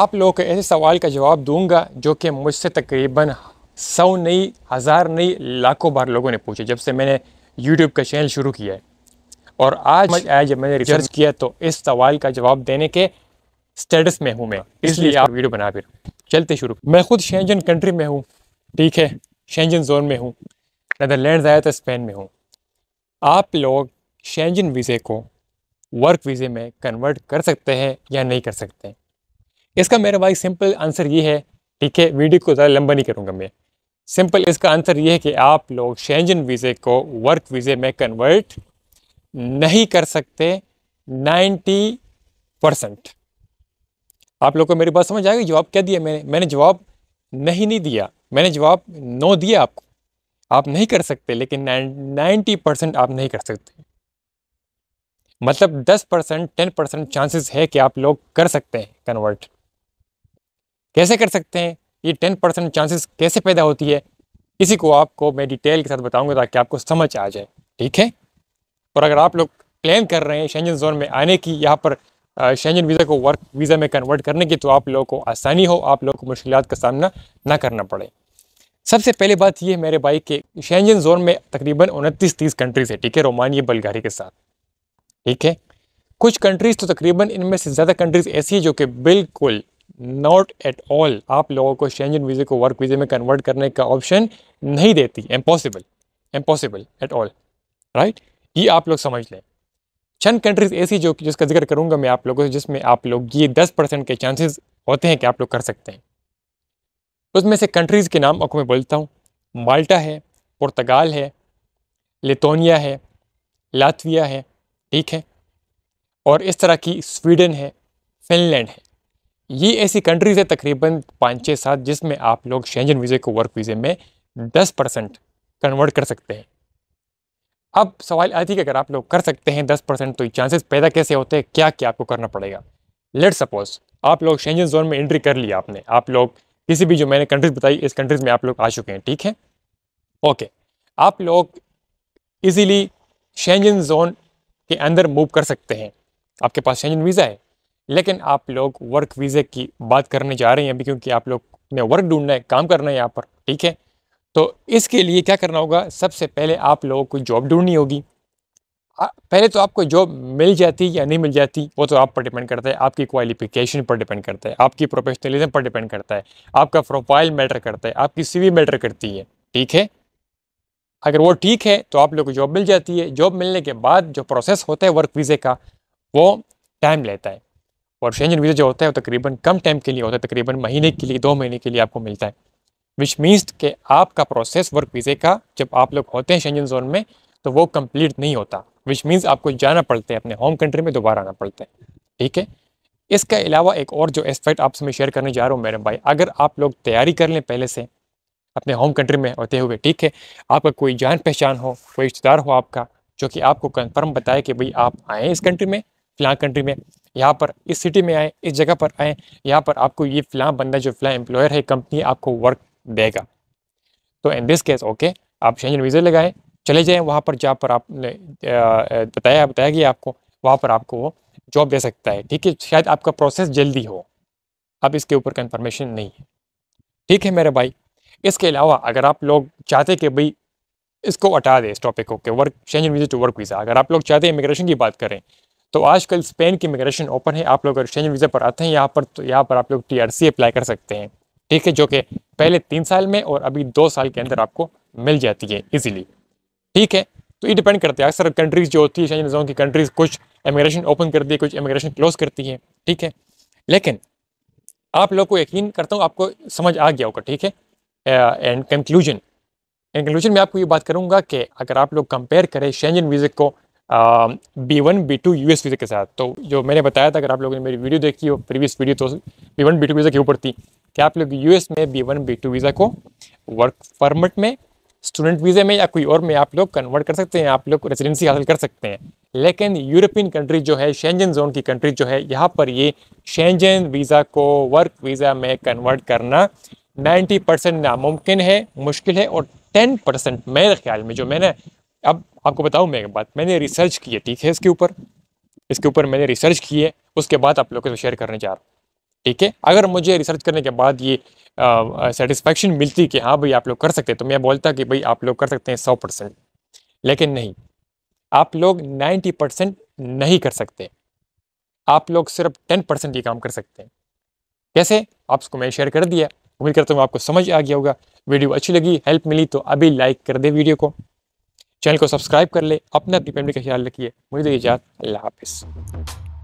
आप लोगों के ऐसे सवाल का जवाब दूंगा जो कि मुझसे तकरीबन 100 नहीं, 1000 नहीं, लाखों बार लोगों ने पूछे जब से मैंने YouTube का चैनल शुरू किया है। और आज जब मैंने रिसर्च किया तो इस सवाल का जवाब देने के स्टेटस में हूँ मैं, इसलिए आप वीडियो बना फिर चलते शुरू। मैं खुद शेंजन कंट्री में हूँ, ठीक है, शेंजन जोन में हूँ, नदरलैंड आया था, स्पेन में हूँ। आप लोग शेंजन वीज़े को वर्क वीज़े में कन्वर्ट कर सकते हैं या नहीं कर सकते? इसका मेरा भाई सिंपल आंसर ये है, ठीक है, वीडियो को ज़्यादा लंबा नहीं करूँगा मैं। सिंपल इसका आंसर ये है कि आप लोग शेंजन वीज़े को वर्क वीज़े में कन्वर्ट नहीं कर सकते 90%। आप लोग को मेरी बात समझ आएगी? जवाब क्या दिया मैंने जवाब नहीं दिया, मैंने जवाब नो दिया आपको। आप नहीं कर सकते, लेकिन 90% आप नहीं कर सकते। मतलब 10% 10% चांसेस है कि आप लोग कर सकते हैं कन्वर्ट। कैसे कर सकते हैं? ये 10% चांसेस कैसे पैदा होती है, इसी को आपको मैं डिटेल के साथ बताऊंगा ताकि आपको समझ आ जाए, ठीक है। और अगर आप लोग प्लान कर रहे हैं शेंजन जोन में आने की, यहाँ पर शेंजन वीज़ा को वर्क वीज़ा में कन्वर्ट करने की, तो आप लोगों को आसानी हो, आप लोगों को मुश्किलात का सामना ना करना पड़े। सबसे पहले बात यह मेरे भाई कि शेंजन जोन में तकरीबन 29-30 कंट्रीज़ है, ठीक है, रोमानिया बल्गारिया के साथ, ठीक है। कुछ कंट्रीज़ तो तकरीबन इनमें से ज़्यादा कंट्रीज़ ऐसी है जो कि बिल्कुल नॉट एट ऑल आप लोगों को शेंजन वीज़े को वर्क वीज़े में कन्वर्ट करने का ऑप्शन नहीं देती। इम्पॉसिबल एट ऑल, राइट, ये आप लोग समझ लें। चंद कंट्रीज़ ऐसी जो जिसका जिक्र करूँगा मैं आप लोगों से, जिसमें आप लोग ये 10% के चांसेस होते हैं कि आप लोग कर सकते हैं। उसमें से कंट्रीज़ के नाम आपको मैं बोलता हूँ। माल्टा है, पुर्तगाल है, लिथुआनिया है, लातविया है, ठीक है, और इस तरह की स्वीडन है, फिनलैंड है। ये ऐसी कंट्रीज़ है तकरीबन 5-6-7 जिसमें आप लोग शेंजन वीज़े को वर्क वीज़े में 10% कन्वर्ट कर सकते हैं। अब सवाल आती है कि अगर आप लोग कर सकते हैं 10%, तो चांसेस पैदा कैसे होते हैं, क्या क्या आपको करना पड़ेगा। लेट्स सपोज आप लोग शेंजन जोन में एंट्री कर लिया आपने, आप लोग किसी भी जो मैंने कंट्रीज़ बताई इस कंट्रीज़ में आप लोग आ चुके हैं, ठीक है, ओके। आप लोग ईज़िली शेंजन जोन के अंदर मूव कर सकते हैं, आपके पास शेंजन वीज़ा है। लेकिन आप लोग वर्क वीज़े की बात करने जा रहे हैं अभी, क्योंकि आप लोग ने वर्क ढूंढना है, काम करना है यहाँ पर, ठीक है। तो इसके लिए क्या करना होगा? सबसे पहले आप लोगों को जॉब ढूंढनी होगी। पहले तो आपको जॉब मिल जाती या नहीं मिल जाती वो तो आप पर डिपेंड करता है, आपकी क्वालिफ़िकेशन पर डिपेंड करता है, आपकी प्रोफेशनलिज्म पर डिपेंड करता है, आपका प्रोफाइल मैटर करता है, आपकी CV मैटर करती है, ठीक है। अगर वो ठीक है तो आप लोग को जॉब मिल जाती है। जॉब मिलने के बाद जो प्रोसेस होता है वर्क वीज़े का वो टाइम लेता है, और शेंजन वीज़ा जो होता है वो तकरीबन कम टाइम के लिए होता है, तकरीबन महीने के लिए, 2 महीने के लिए आपको मिलता है। विच मीन्स के आपका प्रोसेस वर्क वीज़े का जब आप लोग होते हैं शेंजन जोन में तो वो कम्प्लीट नहीं होता, विच मीन्स आपको जाना पड़ता है अपने होम कंट्री में, दोबारा आना पड़ता है, ठीक है। इसके अलावा एक और जो एस्पेक्ट आपसे मैं शेयर करने जा रहा हूँ मेरे भाई, अगर आप लोग तैयारी कर लें पहले से अपने होम कंट्री में होते हुए, ठीक है, आपका कोई जान पहचान हो, कोई रिश्तेदार हो आपका जो कि आपको कंफर्म बताए कि भाई आप आएँ इस कंट्री में, फ़लाँ कंट्री में, यहाँ पर इस सिटी में आएँ, इस जगह पर आएँ, यहाँ पर आपको ये फ़लाँ बंदा जो फ़लाँ एम्प्लॉयर है कंपनी आपको वर्क देगा, तो इन दिस केस ओके आप शेंजन वीज़ा लगाएं, चले जाएँ वहाँ पर जहाँ पर आपने बताया गया आपको, वहाँ पर आपको वो जॉब दे सकता है, ठीक है। शायद आपका प्रोसेस जल्दी हो, अब इसके ऊपर कन्फर्मेशन नहीं है, ठीक है मेरे भाई। इसके अलावा अगर आप लोग चाहते कि भाई इसको हटा दें इस टॉपिक को, work Schengen visa to work visa, अगर आप लोग चाहते हैं इमिग्रेशन की बात करें तो आजकल स्पेन की इमिग्रेशन ओपन है। आप लोग अगर शेंजन वीज़ा पर आते हैं यहाँ पर, तो यहाँ पर आप लोग TRC अप्लाई कर सकते हैं, ठीक है, जो कि पहले 3 साल में और अभी 2 साल के अंदर आपको मिल जाती है ईजिली, ठीक है। तो ये डिपेंड करता है, अक्सर कंट्रीज़ जो होती है शेंजन जोन की कंट्रीज़ कुछ इमिग्रेशन ओपन करती है, कुछ इमिग्रेशन क्लोज करती है, ठीक है। लेकिन आप लोग को यकीन करता हूँ आपको समझ आ गया होगा, ठीक है। एंड कंक्लूजन में आपको ये बात करूँगा कि अगर आप लोग कंपेयर करें शेंजन वीज़े को B1 B2 US वीज़े के साथ, तो जो मैंने बताया था, अगर आप लोगों ने मेरी वीडियो देखी हो प्रीवियस वीडियो, तो B1 B2 वीज़ा के ऊपर थी कि आप लोग US में B1 B2 वीज़ा को वर्क परमिट में, स्टूडेंट वीज़े में या कोई और में आप लोग कन्वर्ट कर सकते हैं, आप लोग रेजिडेंसी हासिल कर सकते हैं। लेकिन यूरोपियन कंट्री जो है, शेंजन जोन की कंट्री जो है, यहाँ पर ये शेंजन वीज़ा को वर्क वीज़ा में कन्वर्ट करना 90% नामुमकिन है, मुश्किल है। और 10% मेरे ख्याल में, जो मैंने अब आपको बताऊँ मैं एक बात, मैंने रिसर्च की है, ठीक है, इसके ऊपर मैंने रिसर्च की है, उसके बाद आप लोगों को शेयर करने जा रहा हूँ। ठीक है। अगर मुझे रिसर्च करने के बाद ये सेटिस्फैक्शन मिलती कि हाँ भाई आप लोग कर सकते हैं, तो मैं बोलता कि भाई आप लोग कर सकते हैं 100%, लेकिन नहीं, आप लोग 90% नहीं कर सकते, आप लोग सिर्फ 10% ही काम कर सकते हैं। कैसे, आपको मैं शेयर कर दिया, उम्मीद करता हूँ आपको समझ आ गया होगा। वीडियो अच्छी लगी, हेल्प मिली तो अभी लाइक कर दे वीडियो को, चैनल को सब्सक्राइब कर ले, अपने अपनी फैमिली का ख्याल रखिए। मुझे दीजिए इजाज़त, अल्लाह हाफिज़।